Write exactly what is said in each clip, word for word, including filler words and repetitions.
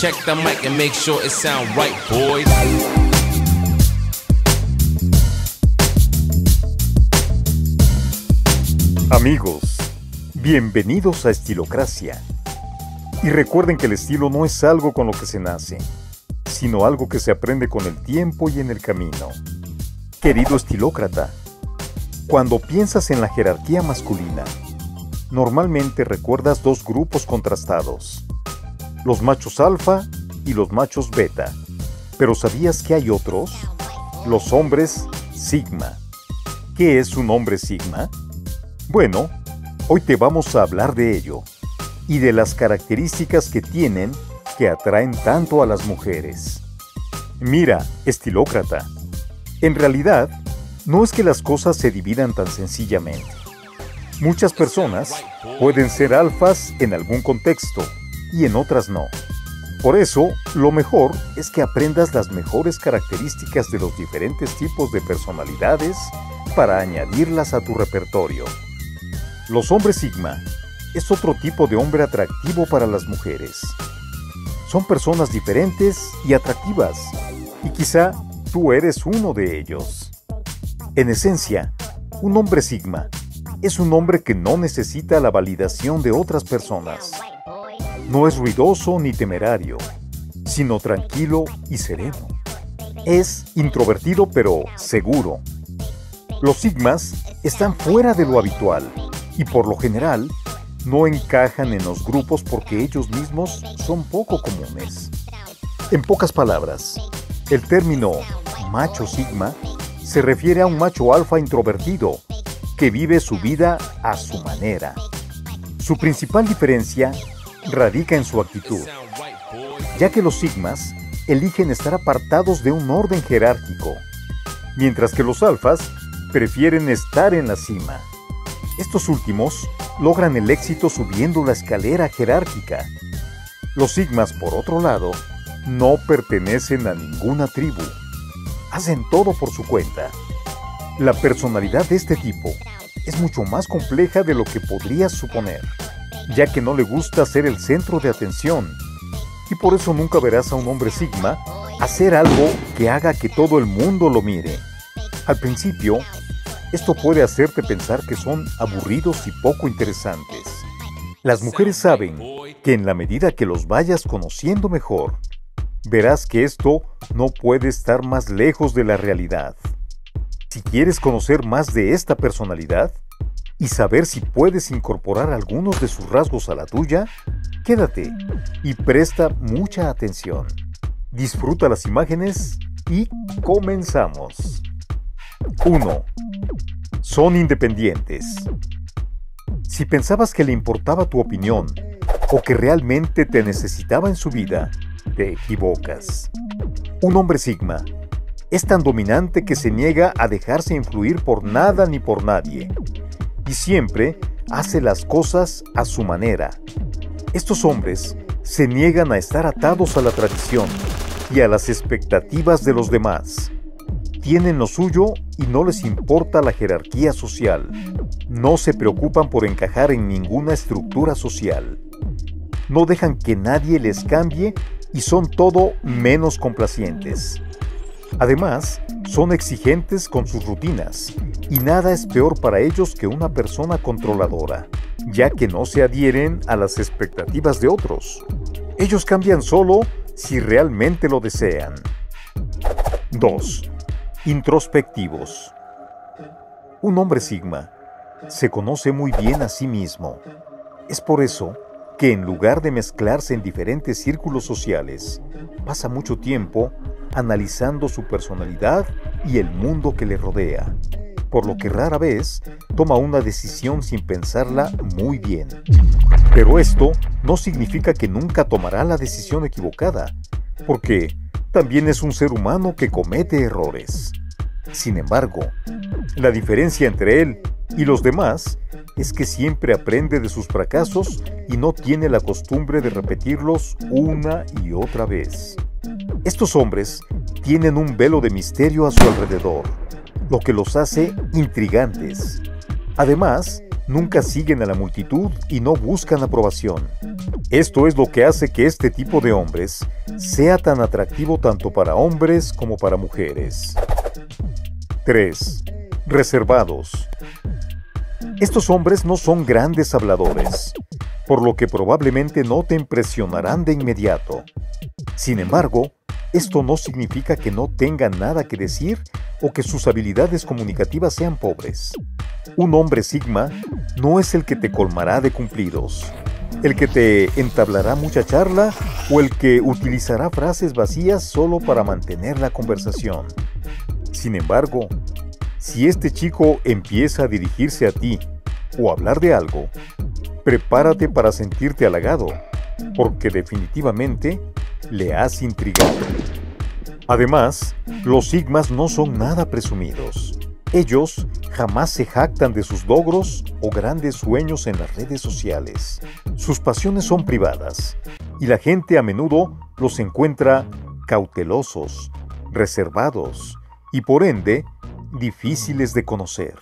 Check the mic and make sure it sound right, boys. Amigos, bienvenidos a Estilocracia. Y recuerden que el estilo no es algo con lo que se nace, sino algo que se aprende con el tiempo y en el camino. Querido estilócrata, cuando piensas en la jerarquía masculina, normalmente recuerdas dos grupos contrastados, los machos alfa y los machos beta. Pero ¿sabías que hay otros? Los hombres sigma. ¿Qué es un hombre sigma? Bueno, hoy te vamos a hablar de ello y de las características que tienen que atraen tanto a las mujeres. Mira, estilócrata, en realidad no es que las cosas se dividan tan sencillamente. Muchas personas pueden ser alfas en algún contexto y en otras no. Por eso, lo mejor es que aprendas las mejores características de los diferentes tipos de personalidades para añadirlas a tu repertorio. Los hombres sigma es otro tipo de hombre atractivo para las mujeres. Son personas diferentes y atractivas, y quizá tú eres uno de ellos. En esencia, un hombre sigma es un hombre que no necesita la validación de otras personas. No es ruidoso ni temerario, sino tranquilo y sereno. Es introvertido pero seguro. Los sigmas están fuera de lo habitual. Y por lo general, no encajan en los grupos porque ellos mismos son poco comunes. En pocas palabras, el término macho sigma se refiere a un macho alfa introvertido que vive su vida a su manera. Su principal diferencia radica en su actitud, ya que los sigmas eligen estar apartados de un orden jerárquico, mientras que los alfas prefieren estar en la cima. Estos últimos logran el éxito subiendo la escalera jerárquica. Los sigmas, por otro lado, no pertenecen a ninguna tribu. Hacen todo por su cuenta. La personalidad de este tipo es mucho más compleja de lo que podrías suponer, ya que no le gusta ser el centro de atención. Y por eso nunca verás a un hombre sigma hacer algo que haga que todo el mundo lo mire. Al principio, esto puede hacerte pensar que son aburridos y poco interesantes. Las mujeres saben que en la medida que los vayas conociendo mejor, verás que esto no puede estar más lejos de la realidad. Si quieres conocer más de esta personalidad y saber si puedes incorporar algunos de sus rasgos a la tuya, quédate y presta mucha atención. Disfruta las imágenes y comenzamos. uno. Son independientes. Si pensabas que le importaba tu opinión o que realmente te necesitaba en su vida, te equivocas. Un hombre sigma es tan dominante que se niega a dejarse influir por nada ni por nadie, y siempre hace las cosas a su manera. Estos hombres se niegan a estar atados a la tradición y a las expectativas de los demás. Tienen lo suyo y no les importa la jerarquía social. No se preocupan por encajar en ninguna estructura social. No dejan que nadie les cambie y son todo menos complacientes. Además, son exigentes con sus rutinas y nada es peor para ellos que una persona controladora, ya que no se adhieren a las expectativas de otros. Ellos cambian solo si realmente lo desean. dos. Introspectivos. Un hombre sigma se conoce muy bien a sí mismo. Es por eso que en lugar de mezclarse en diferentes círculos sociales, pasa mucho tiempo analizando su personalidad y el mundo que le rodea, por lo que rara vez toma una decisión sin pensarla muy bien. Pero esto no significa que nunca tomará la decisión equivocada, porque también es un ser humano que comete errores. Sin embargo, la diferencia entre él y los demás es que siempre aprende de sus fracasos y no tiene la costumbre de repetirlos una y otra vez. Estos hombres tienen un velo de misterio a su alrededor, lo que los hace intrigantes. Además, nunca siguen a la multitud y no buscan aprobación. Esto es lo que hace que este tipo de hombres sea tan atractivo tanto para hombres como para mujeres. tres. Reservados. Estos hombres no son grandes habladores, por lo que probablemente no te impresionarán de inmediato. Sin embargo, esto no significa que no tengan nada que decir o que sus habilidades comunicativas sean pobres. Un hombre sigma no es el que te colmará de cumplidos, el que te entablará mucha charla o el que utilizará frases vacías solo para mantener la conversación. Sin embargo, si este chico empieza a dirigirse a ti o hablar de algo, prepárate para sentirte halagado, porque definitivamente le has intrigado. Además, los sigmas no son nada presumidos. Ellos jamás se jactan de sus logros o grandes sueños en las redes sociales. Sus pasiones son privadas, y la gente a menudo los encuentra cautelosos, reservados y, por ende, difíciles de conocer.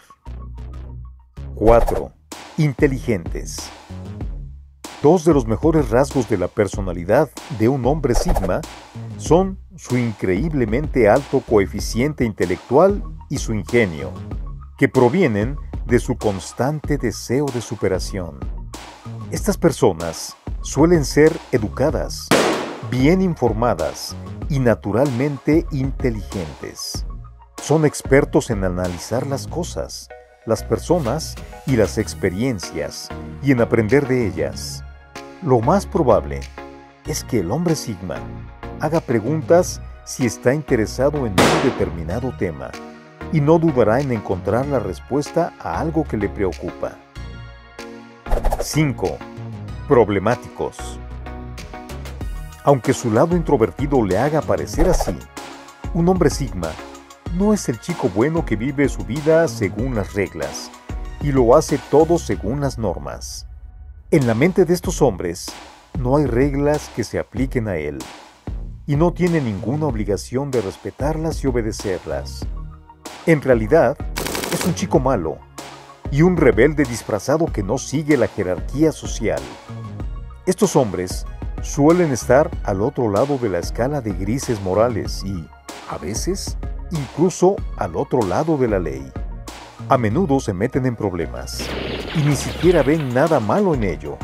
cuatro. Inteligentes. Dos de los mejores rasgos de la personalidad de un hombre sigma son su increíblemente alto coeficiente intelectual y su ingenio, que provienen de su constante deseo de superación. Estas personas suelen ser educadas, bien informadas y naturalmente inteligentes. Son expertos en analizar las cosas, las personas y las experiencias, y en aprender de ellas. Lo más probable es que el hombre sigma haga preguntas si está interesado en un determinado tema, y no dudará en encontrar la respuesta a algo que le preocupa. cinco. Problemáticos. Aunque su lado introvertido le haga parecer así, un hombre sigma no es el chico bueno que vive su vida según las reglas y lo hace todo según las normas. En la mente de estos hombres no hay reglas que se apliquen a él y no tiene ninguna obligación de respetarlas y obedecerlas. En realidad, es un chico malo y un rebelde disfrazado que no sigue la jerarquía social. Estos hombres suelen estar al otro lado de la escala de grises morales y, a veces, incluso al otro lado de la ley. A menudo se meten en problemas y ni siquiera ven nada malo en ello.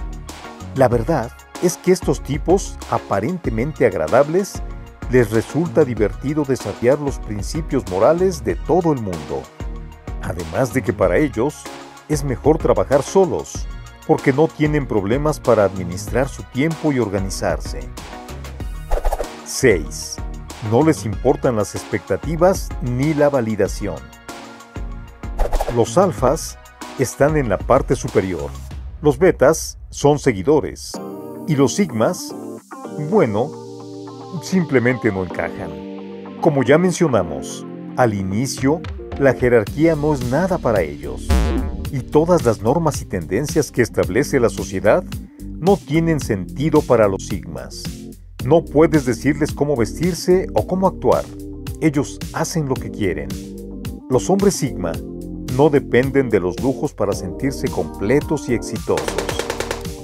La verdad es que estos tipos aparentemente agradables les resulta divertido desafiar los principios morales de todo el mundo. Además de que para ellos es mejor trabajar solos, porque no tienen problemas para administrar su tiempo y organizarse. seis. No les importan las expectativas ni la validación. Los alfas están en la parte superior. Los betas son seguidores. Y los sigmas, bueno, simplemente no encajan. Como ya mencionamos, al inicio, la jerarquía no es nada para ellos. Y todas las normas y tendencias que establece la sociedad no tienen sentido para los sigmas. No puedes decirles cómo vestirse o cómo actuar. Ellos hacen lo que quieren. Los hombres sigma no dependen de los lujos para sentirse completos y exitosos.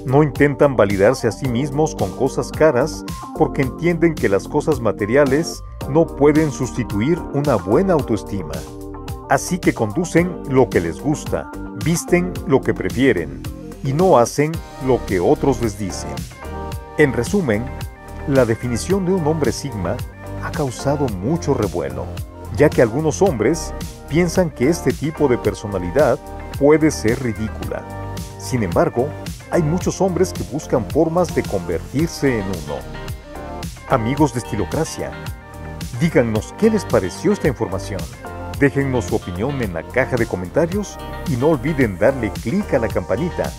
No intentan validarse a sí mismos con cosas caras porque entienden que las cosas materiales no pueden sustituir una buena autoestima. Así que conducen lo que les gusta, visten lo que prefieren y no hacen lo que otros les dicen. En resumen, la definición de un hombre sigma ha causado mucho revuelo, ya que algunos hombres piensan que este tipo de personalidad puede ser ridícula. Sin embargo, hay muchos hombres que buscan formas de convertirse en uno. Amigos de Estilocracia, díganos qué les pareció esta información. Déjennos su opinión en la caja de comentarios y no olviden darle clic a la campanita